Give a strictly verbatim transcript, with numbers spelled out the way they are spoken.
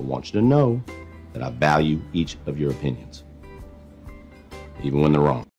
I want you to know that I value each of your opinions, even when they're wrong.